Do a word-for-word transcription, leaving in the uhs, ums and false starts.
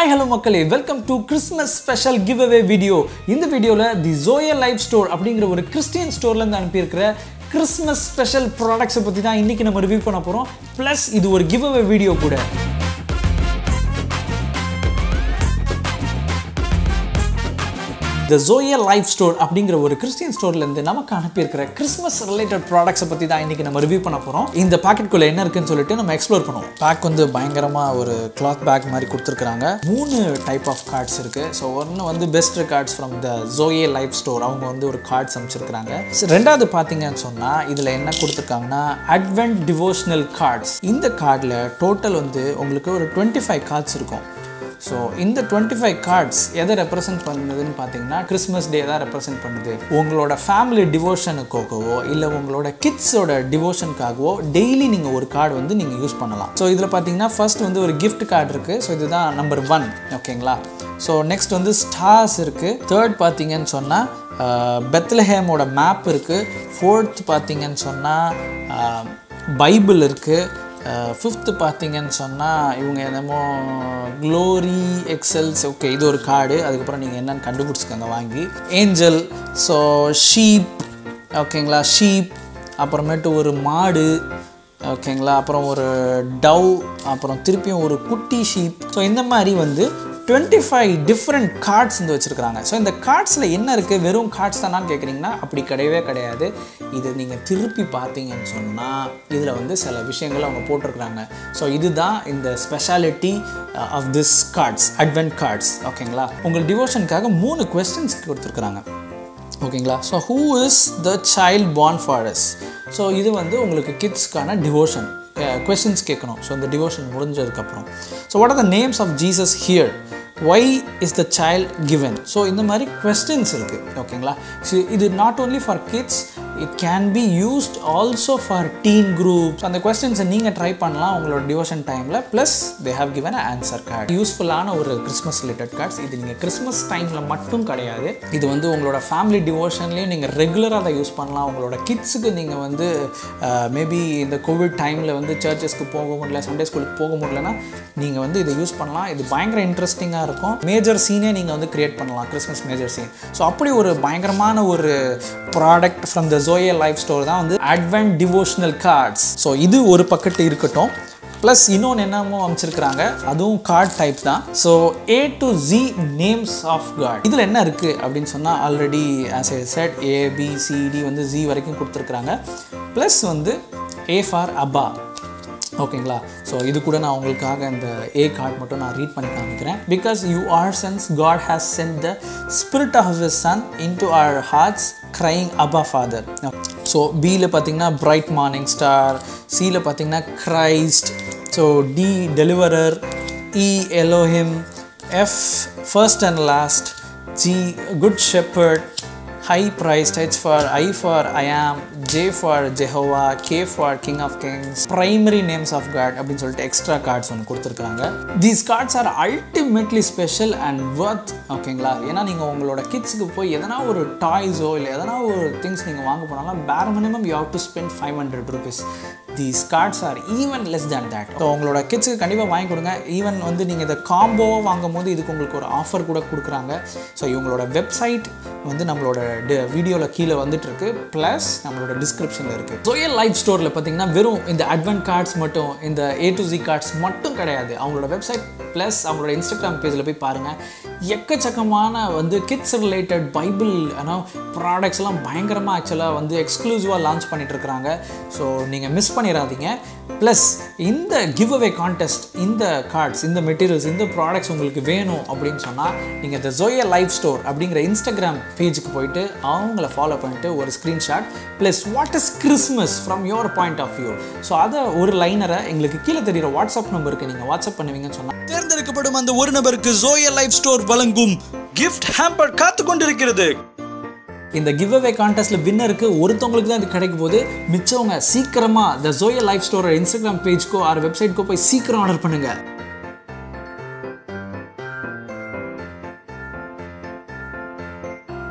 Hi, hello, Makkale. Welcome to Christmas special giveaway video. In the video, the Zoe Life Store, a Christian store, Christmas special products. We will review it. Plus, this is a giveaway video. The Zoe Life Store அப்படிங்கற ஒரு Christian storeல இருந்து நமக்கு அனுப்பி இருக்கிற Christmas related products பத்தி தான் இன்னைக்கு நம்ம ரிவ்யூ பண்ணப் போறோம். இந்த பாக்கெட் குள்ள என்ன இருக்குன்னு சொல்லிட்டு நம்ம எக்ஸ்ப்ளோர் பண்ணுவோம். பேக் வந்து பயங்கரமா ஒரு cloth bag மாதிரி கொடுத்திருக்காங்க. மூணு டைப் ஆஃப் cards இருக்கு. சோ ஒன்னு வந்து best cards from the Zoe Life Store. அவங்க வந்து ஒரு cards அனுப்பிச்சிருக்காங்க. ரெண்டாவது பாத்தீங்கன்னா சொன்னா இதுல என்ன கொடுத்திருக்காங்கன்னா Advent Devotional Cards. இந்த கார்டுல டோட்டல் வந்து உங்களுக்கு ஒரு twenty-five cards இருக்கும். So, in the twenty-five cards, what represent Christmas Day represent your family devotion or your kids devotion daily you use a card. So, this first is a gift card. So, this is number one. Okay, so, next is stars. Third is uh, Bethlehem map. Fourth is uh, Bible. Uh, fifth பாத்தீங்கன்னா சொன்னா இவங்க என்னமோ glory excels okay இது ஒரு card அதுக்கு அப்புறம் நீங்க என்னன்னு கண்டுபிடிச்சுக்கங்க வாங்கி angel so sheep ஓகேங்களா sheep அப்புறமேட்டு ஒரு மாடு ஓகேங்களா அப்புறம் ஒரு dove அப்புறம் திருப்பியும் ஒரு குட்டி sheep so இந்த மாதிரி வந்து twenty-five different cards இந்த வச்சிருக்காங்க சோ இந்த cardsல என்ன இருக்கு வெறும் cards தானான்னு கேக்குறீங்கன்னா அப்படி கிடையவே கிடையாது இது நீங்க திருப்பி பாத்தீங்கன்னு சொன்னா இதுல வந்து சில விஷயங்களை அவங்க போட்டுருக்காங்க சோ இதுதான் இந்த speciality of this cards advent cards ஓகேங்களா உங்க டிவோஷனுக்காக மூணு क्वेश्चंस கொடுத்திருக்காங்க ஓகேங்களா so who is the child born for us so இது வந்து உங்களுக்கு கிட்ஸ்க்கான டிவோஷன் questions கேட்கணும் சோ இந்த டிவோஷன் முடிஞ்சதுக்கு அப்புறம் so what are the names of Jesus here Why is the child given? So, in the mari questions irukku okayla. So, it is not only for kids, it can be used also for teen groups. And the questions neenga try pannalam ungala devotion time la plus they have given an answer card. Useful ana or Christmas related cards. Idu neenga Christmas time la mattum kedaiyadhu. Idu vandu ungala family devotion la neenga regular ah da use pannalam ungala kids ku neenga vandu maybe in the covid time la vandu churches ku poga mudala Sunday school ku poga mudala na neenga vandu idu use pannalam. Idu bayangara interesting ah Major scene நீங்க வந்து create பண்ணலாம் Christmas major scene. So அப்படி ஒரு பயங்கரமான ஒரு product from the Zoe Life Store தான் வந்து Advent Devotional Cards. So இது ஒரு பக்கெட் இருக்கட்டும். Plus இன்னொன்னு என்னமோ அம்ச்சிருக்காங்க. அதுவும் card type தான். So A to Z Names of God. இதுல என்ன இருக்கு அப்படினு சொன்னா already as I said A B C D வந்து Z வரைக்கும் கொடுத்திருக்காங்க. Plus வந்து A for Abba. ஓகேங்களா சோ இது கூட நான் உங்களுக்காக இந்த A card மட்டும் நான் ரீட் பண்ணி காமிக்கிறேன் because you are since God has sent the spirit of his son into our hearts crying abba father so B ல பாத்தீங்கன்னா bright morning star C ல பாத்தீங்கன்னா Christ so D deliverer E Elohim F first and last G good shepherd High price, H for I for I am, J for Jehovah, K for King of Kings, primary names of God. அப்படினு சொல்லிட்டு extra cards ஒன்னு கொடுத்திருக்காங்க. These cards are ultimately special and worth ஓகேங்களா. ஏனா நீங்க உங்களோட கிட்ஸ்க்கு போய் எதனா ஒரு toys ஓ இல்ல எதனா ஒரு things நீங்க வாங்க போறானா bare minimum you have to spend five hundred rupees. These cards are even less than that. So உங்களோட கிட்ஸ்க்கு கண்டிப்பா வாங்கி கொடுங்க. Even வந்து நீங்க இந்த combo வாங்கும்போது இதுக்கு உங்களுக்கு ஒரு offer கூட கொடுக்கறாங்க. So இவங்களோட website வந்து நம்மளோட வீடியோல கீழ வந்துட்டு இருக்கு plus நம்மளோட descriptionல இருக்கு Zoe Life Storeல பாத்தீங்கன்னா வெறும் இந்த advent cards மட்டும் இந்த A to Z cards மட்டும் கிடையாது அவங்களோட website plus அவங்களோட Instagram pageல போய் பாருங்க எக்கச்சக்கமான வந்து kids related bible ஆனா products எல்லாம் பயங்கரமா actually வந்து exclusive-ஆ launch பண்ணிட்டு இருக்காங்க சோ நீங்க மிஸ் பண்ணிராதீங்க plus இந்த giveaway contest இந்த cards இந்த materials இந்த products உங்களுக்கு வேணும் அப்படினு சொன்னா நீங்க the Zoe Life Store அப்படிங்கற Instagram pageக்கு போய்ட்டு அவங்களை ஃபாலோ பண்ணிட்டு ஒரு screenshot plus what is Christmas from your point of view so அத ஒரு லைனரை உங்களுக்கு கீழ தெரியுற வாட்ஸ்அப் நம்பருக்கு நீங்க வாட்ஸ்அப் பண்ணுவீங்கன்னு சொன்னா தேர்ந்தெடுக்கப்படும் அந்த ஒரு நபருக்கு Zoe Life Store வழங்கும் கிஃப்ட் ஹேம்பர் காத்து கொண்டிருக்கிறது இந்த giveaway contestல வின்னருக்கு ஒருத்தங்களுக்கு தான் இது கிடைக்க போகுது மிச்சவங்க சீக்கிரமா the Zoe Life Store Instagram page கோ ஆர் வெப்சைட் கோ போய் சீக்கிரம் ஆர்டர் பண்ணுங்க